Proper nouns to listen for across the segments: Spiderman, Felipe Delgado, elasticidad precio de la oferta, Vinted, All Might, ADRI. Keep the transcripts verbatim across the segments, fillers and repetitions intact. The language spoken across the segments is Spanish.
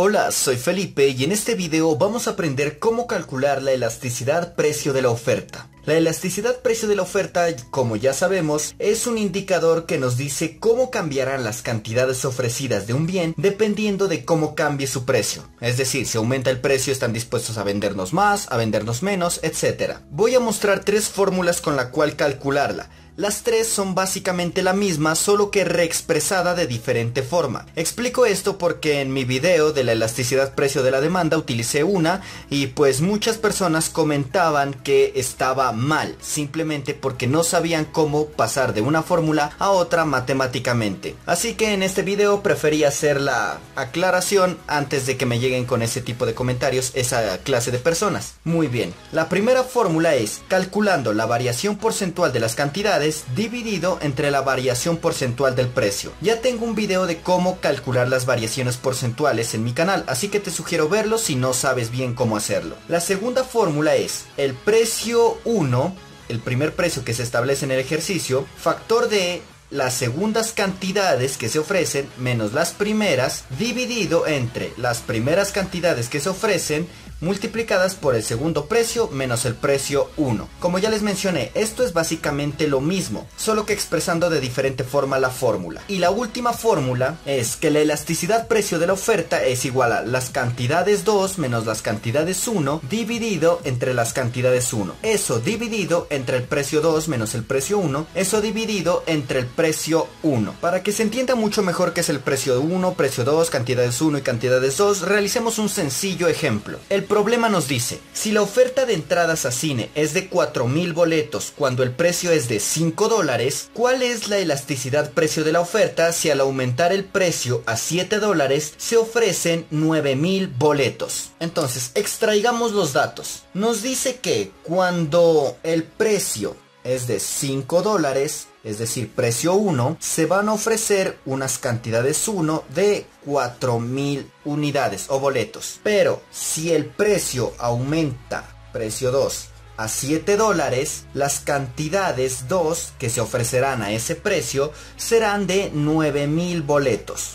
Hola, soy Felipe y en este video vamos a aprender cómo calcular la elasticidad precio de la oferta. La elasticidad precio de la oferta, como ya sabemos, es un indicador que nos dice cómo cambiarán las cantidades ofrecidas de un bien dependiendo de cómo cambie su precio. Es decir, si aumenta el precio están dispuestos a vendernos más, a vendernos menos, etcétera. Voy a mostrar tres fórmulas con la cual calcularla. Las tres son básicamente la misma, solo que reexpresada de diferente forma. Explico esto porque en mi video de la elasticidad precio de la demanda utilicé una y pues muchas personas comentaban que estaba mal, simplemente porque no sabían cómo pasar de una fórmula a otra matemáticamente. Así que en este video preferí hacer la aclaración antes de que me lleguen con ese tipo de comentarios esa clase de personas. Muy bien, la primera fórmula es calculando la variación porcentual de las cantidades dividido entre la variación porcentual del precio. Ya tengo un video de cómo calcular las variaciones porcentuales en mi canal, así que te sugiero verlo si no sabes bien cómo hacerlo. La segunda fórmula es el precio uno, el primer precio que se establece en el ejercicio, factor de las segundas cantidades que se ofrecen menos las primeras, dividido entre las primeras cantidades que se ofrecen multiplicadas por el segundo precio menos el precio uno. Como ya les mencioné, esto es básicamente lo mismo, solo que expresando de diferente forma la fórmula. Y la última fórmula es que la elasticidad precio de la oferta es igual a las cantidades dos menos las cantidades uno dividido entre las cantidades uno. Eso dividido entre el precio dos menos el precio uno. Eso dividido entre el precio uno. Para que se entienda mucho mejor qué es el precio uno, precio dos, cantidades uno y cantidades dos, realicemos un sencillo ejemplo. El El problema nos dice, si la oferta de entradas a cine es de cuatro mil boletos cuando el precio es de cinco dólares, ¿cuál es la elasticidad precio de la oferta si al aumentar el precio a siete dólares se ofrecen nueve mil boletos? Entonces, extraigamos los datos. Nos dice que cuando el precio es de cinco dólares, es decir, precio uno, se van a ofrecer unas cantidades uno de cuatro mil unidades o boletos. Pero si el precio aumenta, precio dos, a siete dólares, las cantidades dos que se ofrecerán a ese precio serán de nueve mil boletos.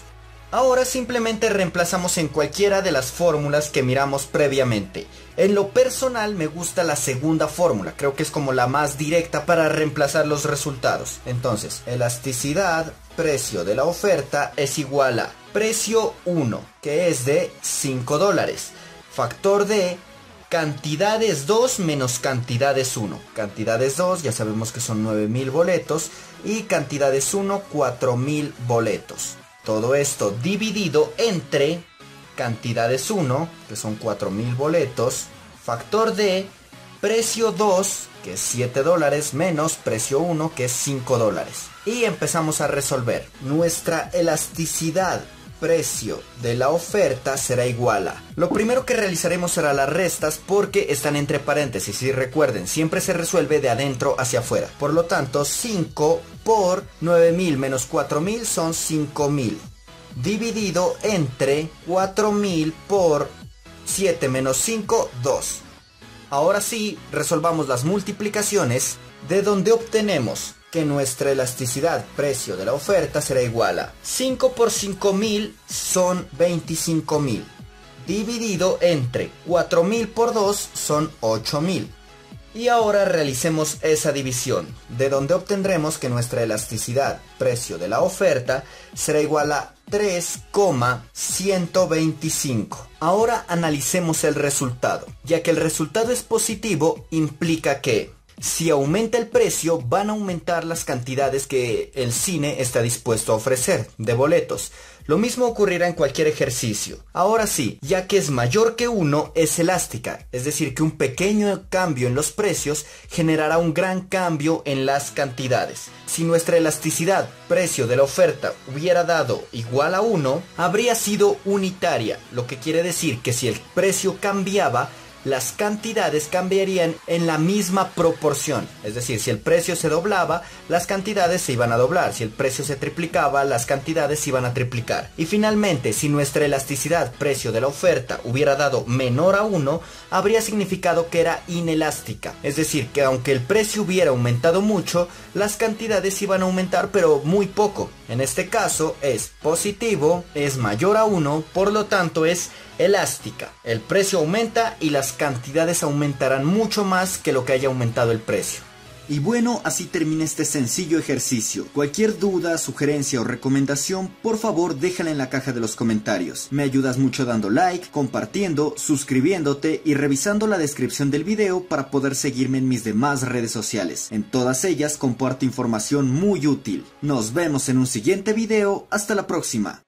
Ahora simplemente reemplazamos en cualquiera de las fórmulas que miramos previamente. En lo personal me gusta la segunda fórmula, creo que es como la más directa para reemplazar los resultados. Entonces, elasticidad precio de la oferta es igual a precio uno, que es de cinco dólares, factor de cantidades dos menos cantidades uno. Cantidades dos, ya sabemos que son nueve mil boletos, y cantidades uno, cuatro mil boletos. Todo esto dividido entre cantidades uno, que son cuatro mil boletos, factor de precio dos, que es siete dólares, menos precio uno, que es cinco dólares. Y empezamos a resolver. Nuestra elasticidad precio de la oferta será igual a... Lo primero que realizaremos será las restas porque están entre paréntesis y recuerden, siempre se resuelve de adentro hacia afuera. Por lo tanto, cinco por nueve mil menos cuatro mil son cinco mil. Dividido entre cuatro mil por siete menos cinco, dos. Ahora sí, resolvamos las multiplicaciones, de donde obtenemos que nuestra elasticidad precio de la oferta será igual a cinco por cinco mil son veinticinco mil, dividido entre cuatro mil por dos son ocho mil. Y ahora realicemos esa división, de donde obtendremos que nuestra elasticidad precio de la oferta será igual a tres coma ciento veinticinco. Ahora analicemos el resultado, ya que el resultado es positivo, implica que si aumenta el precio, van a aumentar las cantidades que el cine está dispuesto a ofrecer de boletos. Lo mismo ocurrirá en cualquier ejercicio. Ahora sí, ya que es mayor que uno, es elástica, es decir, que un pequeño cambio en los precios generará un gran cambio en las cantidades. Si nuestra elasticidad precio de la oferta hubiera dado igual a uno, habría sido unitaria, lo que quiere decir que si el precio cambiaba, las cantidades cambiarían en la misma proporción. Es decir, si el precio se doblaba, las cantidades se iban a doblar. Si el precio se triplicaba, las cantidades se iban a triplicar. Y finalmente, si nuestra elasticidad precio de la oferta hubiera dado menor a uno, habría significado que era inelástica. Es decir, que aunque el precio hubiera aumentado mucho, las cantidades iban a aumentar pero muy poco. En este caso es positivo, es mayor a uno, por lo tanto es elástica. El precio aumenta y las cantidades aumentarán mucho más que lo que haya aumentado el precio. Y bueno, así termina este sencillo ejercicio. Cualquier duda, sugerencia o recomendación, por favor déjala en la caja de los comentarios. Me ayudas mucho dando like, compartiendo, suscribiéndote y revisando la descripción del video para poder seguirme en mis demás redes sociales. En todas ellas comparto información muy útil. Nos vemos en un siguiente video. Hasta la próxima.